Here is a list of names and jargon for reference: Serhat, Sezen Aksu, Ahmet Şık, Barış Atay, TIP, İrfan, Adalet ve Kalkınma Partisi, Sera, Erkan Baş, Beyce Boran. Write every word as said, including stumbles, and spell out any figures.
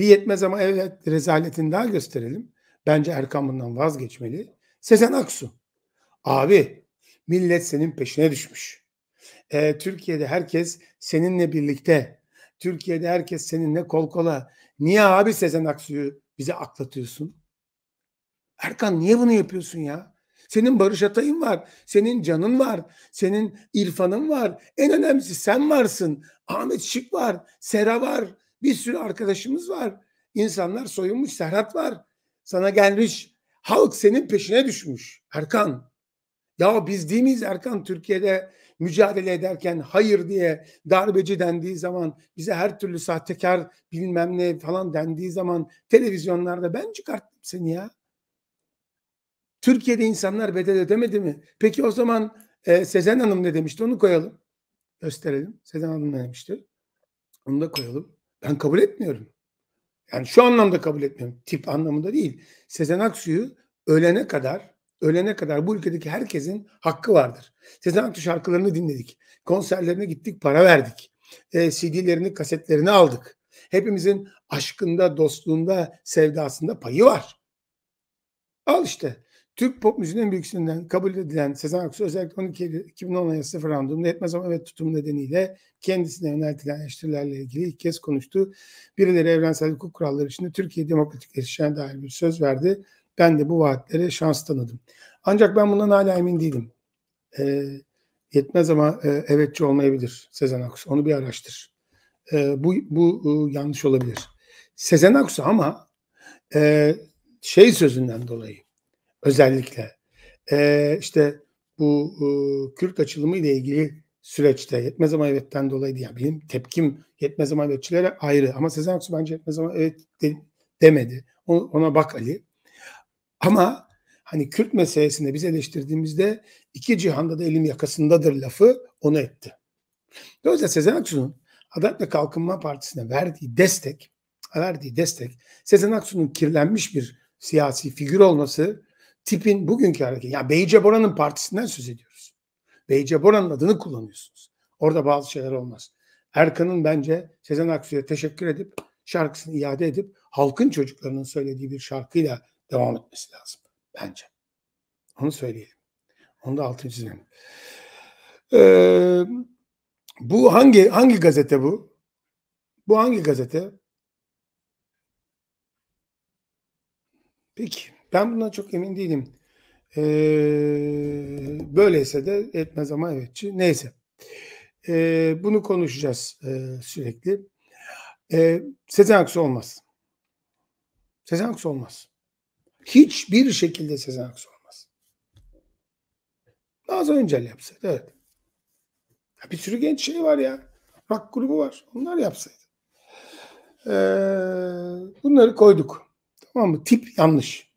Bir yetmez ama evet rezaletini daha gösterelim. Bence Erkan bundan vazgeçmeli. Sezen Aksu. Abi millet senin peşine düşmüş. Ee, Türkiye'de herkes seninle birlikte. Türkiye'de herkes seninle kol kola. Niye abi Sezen Aksu'yu bize aklatıyorsun? Erkan niye bunu yapıyorsun ya? Senin Barış Atay'ın var. Senin canın var. Senin İrfan'ın var. En önemlisi sen varsın. Ahmet Şık var. Sera var. Bir sürü arkadaşımız var. İnsanlar soyunmuş. Serhat var. Sana gelmiş. Halk senin peşine düşmüş. Erkan. Ya biz değil miyiz Erkan? Türkiye'de mücadele ederken hayır diye darbeci dendiği zaman, bize her türlü sahtekar bilmem ne falan dendiği zaman televizyonlarda ben çıkarttım seni ya. Türkiye'de insanlar bedel ödemedi mi? Peki o zaman e, Sezen Hanım ne demişti? Onu koyalım. Gösterelim. Sezen Hanım ne demişti? Onu da koyalım. Ben kabul etmiyorum. Yani şu anlamda kabul etmiyorum. Tip anlamında değil. Sezen Aksu'yu ölene kadar, ölene kadar bu ülkedeki herkesin hakkı vardır. Sezen Aksu şarkılarını dinledik. Konserlerine gittik, para verdik. E, C D'lerini, kasetlerini aldık. Hepimizin aşkında, dostluğunda, sevdasında payı var. Al işte. Türk pop müziğinin en büyüksünden kabul edilen Sezen Aksu özellikle on iki Eylül iki bin on anayasası referandumunda yetmez ama evet tutumu nedeniyle kendisine yöneltilen eleştirilerle ilgili ilk kez konuştu. Birileri evrensel hukuk kuralları içinde Türkiye demokratikleşeceğine dair bir söz verdi. Ben de bu vaatlere şans tanıdım. Ancak ben bundan hala emin değilim. E, yetmez ama e, evetçi olmayabilir Sezen Aksu. Onu bir araştır. E, bu bu e, yanlış olabilir. Sezen Aksu ama e, şey sözünden dolayı özellikle e, işte bu e, Kürt açılımı ile ilgili süreçte yetmez ama evetten dolayı diye yani benim tepkim yetmez ama evetçilere ayrı ama Sezen Aksu bence yetmez ama evet de, demedi. Ona, ona bak Ali. Ama hani Kürt meselesinde biz eleştirdiğimizde iki cihanda da elim yakasındadır lafı onu etti. Dolayısıyla Sezen Aksu'nun Adalet ve Kalkınma Partisi'ne verdiği destek, verdiği destek Sezen Aksu'nun kirlenmiş bir siyasi figür olması, tipin bugünkü hareketi, ya Beyce Boran'ın partisinden söz ediyoruz. Beyce Boran'ın adını kullanıyorsunuz. Orada bazı şeyler olmaz. Erkan'ın bence Sezen Aksu'ya teşekkür edip şarkısını iade edip halkın çocuklarının söylediği bir şarkıyla devam etmesi lazım. Bence. Onu söyleyelim. Onu da altını çizelim. Ee, bu hangi hangi gazete bu? Bu hangi gazete? Peki. Ben bundan çok emin değilim. Ee, böyleyse de etmez ama evetçi. Neyse. Ee, bunu konuşacağız e, sürekli. Ee, Sezen Aksu olmaz. Sezen Aksu olmaz. Hiçbir şekilde Sezen Aksu olmaz. Daha öncel yapsaydı. Evet. Ya bir sürü genç şey var ya. Rock grubu var. Onlar yapsaydı. Ee, bunları koyduk. Tamam mı? Tip yanlış.